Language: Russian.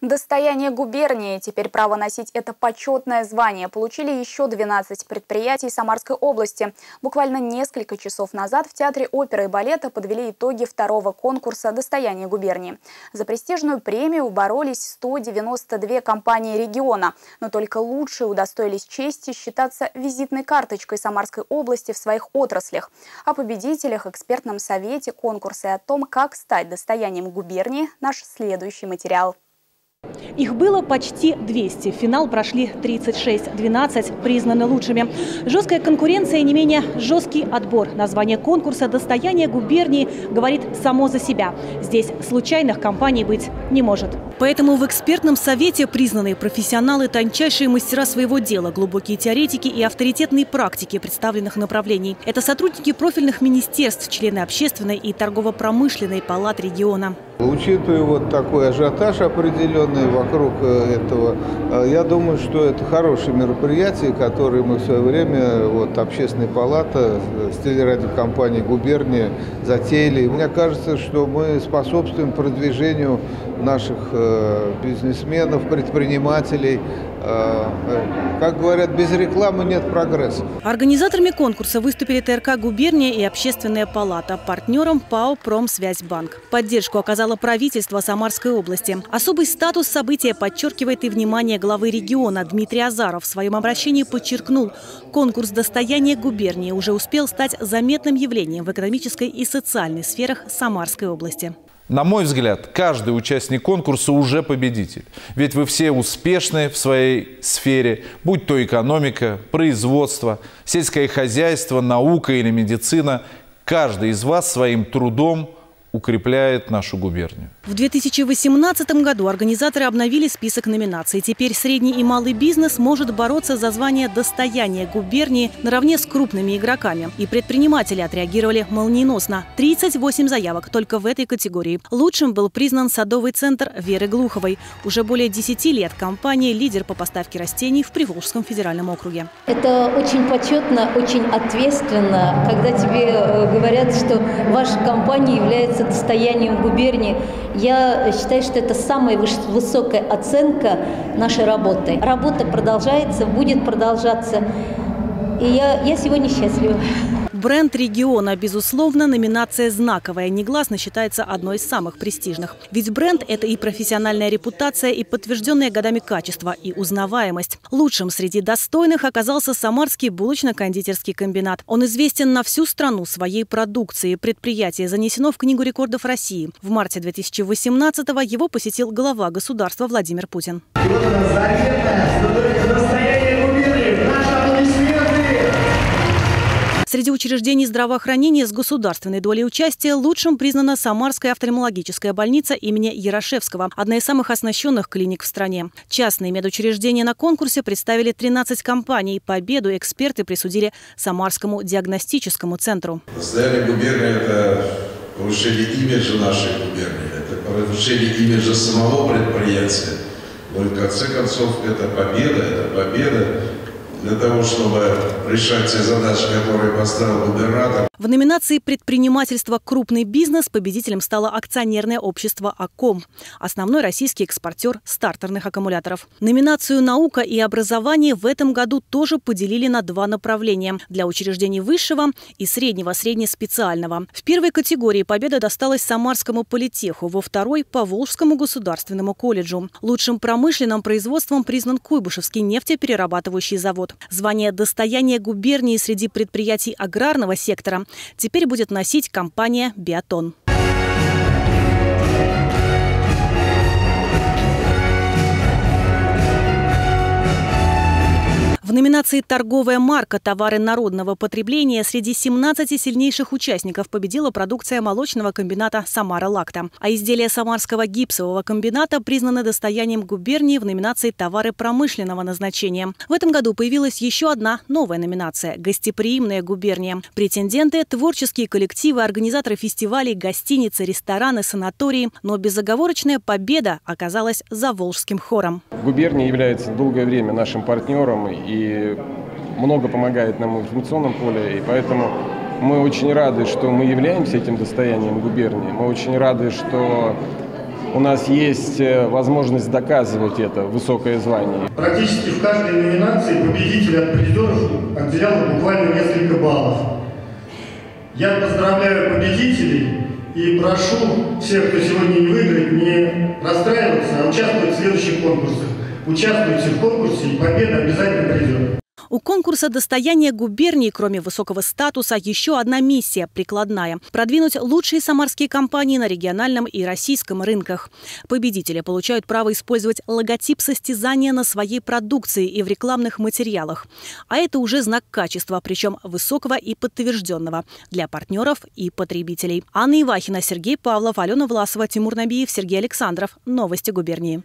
Достояние губернии. Теперь право носить это почетное звание получили еще 12 предприятий Самарской области. Буквально несколько часов назад в Театре оперы и балета подвели итоги второго конкурса «Достояние губернии». За престижную премию боролись 192 компании региона. Но только лучшие удостоились чести считаться визитной карточкой Самарской области в своих отраслях. О победителях, экспертном совете, конкурсе и о том, как стать достоянием губернии, наш следующий материал. Их было почти 200. В финал прошли 36. 12 признаны лучшими. Жесткая конкуренция и не менее жесткий отбор. Название конкурса «Достояние губернии» говорит само за себя. Здесь случайных компаний быть не может. Поэтому в экспертном совете признанные профессионалы, тончайшие мастера своего дела, глубокие теоретики и авторитетные практики представленных направлений. Это сотрудники профильных министерств, члены общественной и торгово-промышленной палат региона. Учитывая вот такой ажиотаж определенный вокруг этого, я думаю, что это хорошее мероприятие, которое мы в свое время, вот, общественная палата с телерадиокомпанией «Губерния» затеяли. И мне кажется, что мы способствуем продвижению наших бизнесменов, предпринимателей. Как говорят, без рекламы нет прогресса. Организаторами конкурса выступили ТРК «Губерния» и общественная палата. Партнером ПАО «Промсвязьбанк». Поддержку оказало правительство Самарской области. Особый статус события подчеркивает и внимание главы региона. Дмитрий Азаров в своем обращении подчеркнул, конкурс «Достояние губернии» уже успел стать заметным явлением в экономической и социальной сферах Самарской области. На мой взгляд, каждый участник конкурса уже победитель. Ведь вы все успешны в своей сфере, будь то экономика, производство, сельское хозяйство, наука или медицина. Каждый из вас своим трудом укрепляет нашу губернию. В 2018 году организаторы обновили список номинаций. Теперь средний и малый бизнес может бороться за звание «Достояние губернии» наравне с крупными игроками. И предприниматели отреагировали молниеносно. 38 заявок только в этой категории. Лучшим был признан садовый центр Веры Глуховой. Уже более 10 лет компания лидер по поставке растений в Приволжском федеральном округе. Это очень почетно, очень ответственно, когда тебе говорят, что ваша компания является достоянием губернии. Я считаю, что это самая высокая оценка нашей работы. Работа продолжается, будет продолжаться. И я сегодня счастлива. Бренд региона, безусловно, номинация знаковая, негласно считается одной из самых престижных. Ведь бренд – это и профессиональная репутация, и подтвержденное годами качество, и узнаваемость. Лучшим среди достойных оказался Самарский булочно-кондитерский комбинат. Он известен на всю страну своей продукцией. Предприятие занесено в Книгу рекордов России. В марте 2018-го его посетил глава государства Владимир Путин. Среди учреждений здравоохранения с государственной долей участия лучшим признана Самарская офтальмологическая больница имени Ярошевского, одна из самых оснащенных клиник в стране. Частные медучреждения на конкурсе представили 13 компаний. Победу эксперты присудили Самарскому диагностическому центру. Состояние губернии – это повышение имиджа нашей губернии, это повышение имиджа самого предприятия. Но в конце концов это победа. Для того, чтобы решать те задачи, которые поставил губернатор. В номинации «Предпринимательство. Крупный бизнес» победителем стало акционерное общество «АКОМ», основной российский экспортер стартерных аккумуляторов. Номинацию «Наука и образование» в этом году тоже поделили на два направления – для учреждений высшего и среднеспециального. В первой категории победа досталась Самарскому политеху, во второй – Поволжскому государственному колледжу. Лучшим промышленным производством признан Куйбышевский нефтеперерабатывающий завод. Звание «Достояние губернии» среди предприятий аграрного сектора теперь будет носить компания «Биотон». В номинации «Торговая марка. Товары народного потребления» среди 17 сильнейших участников победила продукция молочного комбината «Самара-Лакта». А изделия Самарского гипсового комбината признаны достоянием губернии в номинации «Товары промышленного назначения». В этом году появилась еще одна новая номинация – «Гостеприимная губерния». Претенденты – творческие коллективы, организаторы фестивалей, гостиницы, рестораны, санатории. Но безоговорочная победа оказалась за волжским хором. Губерния является долгое время нашим партнером и много помогает нам в информационном поле, и поэтому мы очень рады, что мы являемся этим достоянием губернии. Мы очень рады, что у нас есть возможность доказывать это высокое звание. Практически в каждой номинации победитель от призеров отделял буквально несколько баллов. Я поздравляю победителей и прошу всех, кто сегодня не выиграет, не расстраиваться, а участвовать в следующих конкурсах. Участвуйте в конкурсе, и победа обязательно придет. У конкурса «Достояние губернии», кроме высокого статуса, еще одна миссия – прикладная – продвинуть лучшие самарские компании на региональном и российском рынках. Победители получают право использовать логотип состязания на своей продукции и в рекламных материалах. А это уже знак качества, причем высокого и подтвержденного для партнеров и потребителей. Анна Ивахина, Сергей Павлов, Алена Власова, Тимур Набиев, Сергей Александров. Новости губернии.